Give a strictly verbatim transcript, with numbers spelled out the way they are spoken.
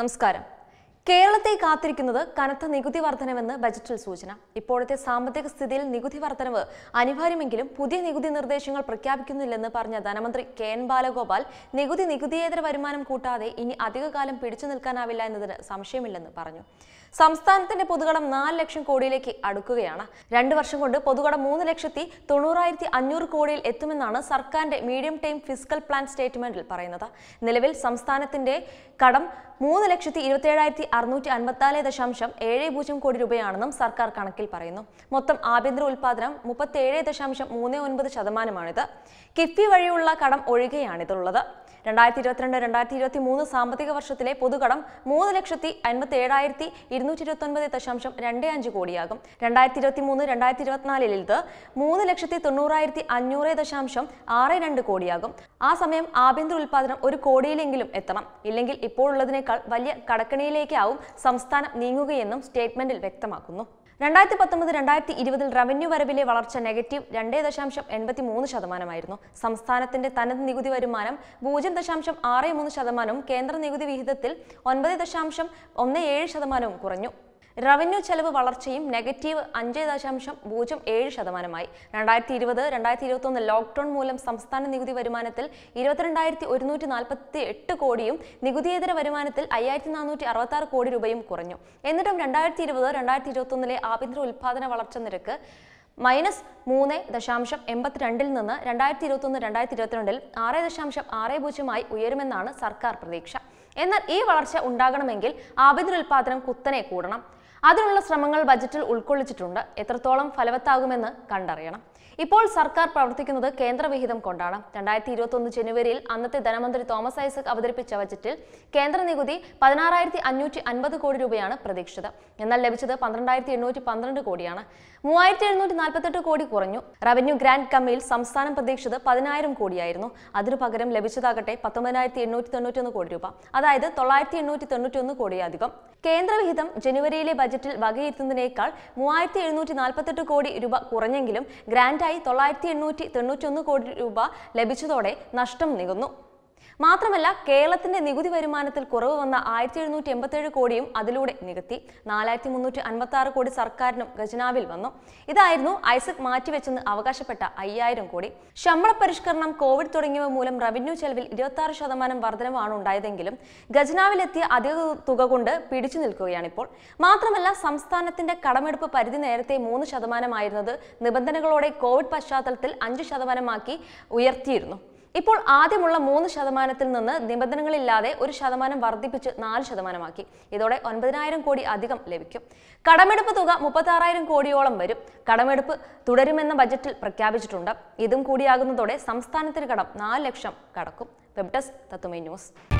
നമസ്കാരം. കേരളത്തെ കാത്തിരിക്കുന്നത് കനത്ത നികുതി വർധനവെന്ന് ബജറ്റിൽ സൂചന. ഇപ്പോഴത്തെ സാമ്പത്തിക സ്ഥിതിയിൽ നികുതി വർധനവ് അനിവാര്യമെങ്കിലും പുതിയ നികുതി നിർദ്ദേശങ്ങൾ പ്രഖ്യാപിക്കുന്നില്ലെന്ന് പറഞ്ഞ ധനമന്ത്രി കെ എൻ ബാലഗോപാൽ നികുതി നികുതിയേതര വരുമാനം കൂട്ടാതെ ഇനി അധികകാലം പിടിച്ചു നിൽക്കാനാവില്ല എന്നതിന് സംശയമില്ലെന്ന് പറഞ്ഞു. സംസ്ഥാനത്തിന്റെ പൊതുകടം നാല് ലക്ഷം കോടിയിലേക്ക് അടുക്കുകയാണ്. രണ്ടു വർഷം കൊണ്ട് പൊതുകടം മൂന്ന് ലക്ഷത്തി തൊണ്ണൂറായിരത്തി അഞ്ഞൂറ് കോടിയിൽ എത്തുമെന്നാണ് സർക്കാരിന്റെ മീഡിയം ടൈം ഫിസ്ക്കൽ പ്ലാൻ സ്റ്റേറ്റ്മെന്റിൽ പറയുന്നത്. നിലവിൽ സംസ്ഥാനത്തിന്റെ കടം മൂന്ന് ലക്ഷത്തി ഇരുപത്തിയേഴായിരത്തി അറുന്നൂറ്റി അൻപത്തിനാല് ദശാംശം ഏഴ് പൂജ്യം കോടി രൂപയാണെന്നും സർക്കാർ കണക്കിൽ പറയുന്നു. മൊത്തം ആഭ്യന്തര ഉൽപാദനം മുപ്പത്തിയേഴ് ദശാംശം മൂന്ന് ഒൻപത് ശതമാനമാണിത്. കിഫ്ബി വഴിയുള്ള കടം ഒഴികെയാണിതുള്ളത്. രണ്ടായിരത്തി ഇരുപത്തിരണ്ട് രണ്ടായിരത്തി ഇരുപത്തി മൂന്ന് സാമ്പത്തിക വർഷത്തിലെ പൊതുകടം മൂന്ന് ലക്ഷത്തി അൻപത്തി ഏഴായിരത്തി ഇരുന്നൂറ്റി ഇരുപത്തി ഒൻപത് ദശാംശം രണ്ട് അഞ്ച് കോടിയാകും. രണ്ടായിരത്തി ഇരുപത്തി മൂന്ന് രണ്ടായിരത്തി ഇരുപത്തിനാലിൽ ഇത് മൂന്ന് ലക്ഷത്തി തൊണ്ണൂറായിരത്തി അഞ്ഞൂറ് ദശാംശം ആറ് രണ്ട് കോടിയാകും. ആ സമയം ആഭ്യന്തര ഉൽപാദനം ഒരു കോടിയിലെങ്കിലും എത്തണം. ഇല്ലെങ്കിൽ ഇപ്പോഴുള്ളതിനേക്കാൾ വലിയ കടക്കണിയിലേക്കാവും സംസ്ഥാനം നീങ്ങുകയെന്നും സ്റ്റേറ്റ്മെന്റിൽ വ്യക്തമാക്കുന്നു. രണ്ടായിരത്തി പത്തൊമ്പത് രണ്ടായിരത്തി ഇരുപതിൽ റവന്യൂ വരവിലെ വളർച്ച നെഗറ്റീവ് രണ്ട് ദശാംശം എൺപത്തി മൂന്ന് ശതമാനമായിരുന്നു. സംസ്ഥാനത്തിന്റെ തനത് നികുതി വരുമാനം പൂജ്യം ദശാംശം ആറ് മൂന്ന് ശതമാനവും കേന്ദ്ര നികുതി വിഹിതത്തിൽ ഒൻപത് ദശാംശം ഒന്ന് ഏഴ് ശതമാനവും കുറഞ്ഞു. റവന്യൂ ചെലവ് വളർച്ചയും നെഗറ്റീവ് അഞ്ച് ദശാംശം പൂജ്യം ഏഴ് ശതമാനമായി. രണ്ടായിരത്തി ഇരുപത് രണ്ടായിരത്തി ഇരുപത്തൊന്ന് ലോക്ക്ഡൌൺ മൂലം സംസ്ഥാന നികുതി വരുമാനത്തിൽ ഇരുപത്തിരണ്ടായിരത്തി ഒരുന്നൂറ്റി നാൽപ്പത്തി എട്ട് കോടിയും നികുതിയേതര വരുമാനത്തിൽ അയ്യായിരത്തി നാനൂറ്റി അറുപത്തി ആറ് കോടി രൂപയും കുറഞ്ഞു. എന്നിട്ടും രണ്ടായിരത്തി ഇരുപത് രണ്ടായിരത്തി ഇരുപത്തൊന്നിലെ ആഭ്യന്തര ഉൽപാദന വളർച്ച നിരക്ക് മൈനസ് മൂന്ന് ദശാംശം എൺപത്തിരണ്ടിൽ നിന്ന് രണ്ടായിരത്തി ഇരുപത്തൊന്ന് രണ്ടായിരത്തി ഇരുപത്തിരണ്ടിൽ ആറ് ദശാംശം ആറ് പൂജ്യമായി ഉയരുമെന്നാണ് സർക്കാർ പ്രതീക്ഷ. എന്നാൽ ഈ വളർച്ച ഉണ്ടാകണമെങ്കിൽ ആഭ്യന്തര ഉൽപാദനം കുത്തനെ കൂടണം. അതിനുള്ള ശ്രമങ്ങൾ ബജറ്റിൽ ഉൾക്കൊള്ളിച്ചിട്ടുണ്ട്. എത്രത്തോളം ഫലവത്താകുമെന്ന് കണ്ടറിയണം. ഇപ്പോൾ സർക്കാർ പ്രവർത്തിക്കുന്നത് കേന്ദ്രവിഹിതം കൊണ്ടാണ്. രണ്ടായിരത്തി ഇരുപത്തൊന്ന് ജനുവരിയിൽ അന്നത്തെ ധനമന്ത്രി തോമസ് ഐസക് അവതരിപ്പിച്ച ബജറ്റിൽ കേന്ദ്ര നികുതി പതിനാറായിരത്തി അഞ്ഞൂറ്റി അൻപത് കോടി രൂപയാണ് പ്രതീക്ഷിച്ചത്. എന്നാൽ ലഭിച്ചത് പന്ത്രണ്ടായിരത്തി എണ്ണൂറ്റി പന്ത്രണ്ട് കോടിയാണ്. മൂവായിരത്തി എഴുന്നൂറ്റി നാൽപ്പത്തെട്ട് കോടി കുറഞ്ഞു. റവന്യൂ ഗ്രാൻഡ് കമ്മിയിൽ സംസ്ഥാനം പ്രതീക്ഷിച്ചത് പതിനായിരം കോടിയായിരുന്നു. അതിനു പകരം ലഭിച്ചതാകട്ടെ പത്തൊമ്പതിനായിരത്തി എണ്ണൂറ്റി തൊണ്ണൂറ്റി ഒന്ന് കോടി രൂപ, അതായത് തൊള്ളായിരത്തി എണ്ണൂറ്റി തൊണ്ണൂറ്റി ഒന്ന് കോടിയധികം. കേന്ദ്രവിഹിതം ജനുവരിയിലെ ബജറ്റിൽ വകയിരുത്തുന്നതിനേക്കാൾ മൂവായിരത്തി എഴുന്നൂറ്റി നാൽപ്പത്തെട്ട് കോടി രൂപ കുറഞ്ഞെങ്കിലും ഗ്രാൻഡായി തൊള്ളായിരത്തി എണ്ണൂറ്റി തൊണ്ണൂറ്റി ഒന്ന് കോടി രൂപ ലഭിച്ചതോടെ നഷ്ടം നികന്നു. മാത്രമല്ല, കേരളത്തിന്റെ നികുതി വരുമാനത്തിൽ കുറവ് വന്ന ആയിരത്തി എഴുന്നൂറ്റി എൺപത്തിയേഴ് കോടിയും അതിലൂടെ നികത്തി. നാലായിരത്തി മുന്നൂറ്റി അൻപത്തി ആറ് കോടി സർക്കാരിനും ഖജനാവിൽ വന്നു. ഇതായിരുന്നു ഐസക് മാറ്റിവെച്ചെന്ന് അവകാശപ്പെട്ട അയ്യായിരം കോടി. ശമ്പള പരിഷ്കരണം, കോവിഡ് തുടങ്ങിയവ മൂലം റവന്യൂ ചെലവിൽ ഇരുപത്തി ആറ് ശതമാനം വർധനമാണ് ഉണ്ടായതെങ്കിലും ഖജനാവിലെത്തിയ അധിക തുക കൊണ്ട് പിടിച്ചു നിൽക്കുകയാണിപ്പോൾ. മാത്രമല്ല, സംസ്ഥാനത്തിന്റെ കടമെടുപ്പ് പരിധി നേരത്തെ മൂന്ന് ശതമാനമായിരുന്നത് നിബന്ധനകളോടെ കോവിഡ് പശ്ചാത്തലത്തിൽ അഞ്ച് ശതമാനമാക്കി ഉയർത്തിയിരുന്നു. ഇപ്പോൾ ആദ്യമുള്ള മൂന്ന് ശതമാനത്തിൽ നിന്ന് നിബന്ധനകളില്ലാതെ ഒരു ശതമാനം വർദ്ധിപ്പിച്ച് നാല് ശതമാനമാക്കി. ഇതോടെ ഒൻപതിനായിരം കോടി അധികം ലഭിക്കും. കടമെടുപ്പ് തുക മുപ്പത്തി ആറായിരം കോടിയോളം വരും. കടമെടുപ്പ് തുടരുമെന്ന ബജറ്റിൽ പ്രഖ്യാപിച്ചിട്ടുണ്ട്. ഇതും കൂടിയാകുന്നതോടെ സംസ്ഥാനത്തിന് കടം നാല് ലക്ഷം കടക്കും. വെബ് ഡെസ്ക് തത്തുമൈ ന്യൂസ്.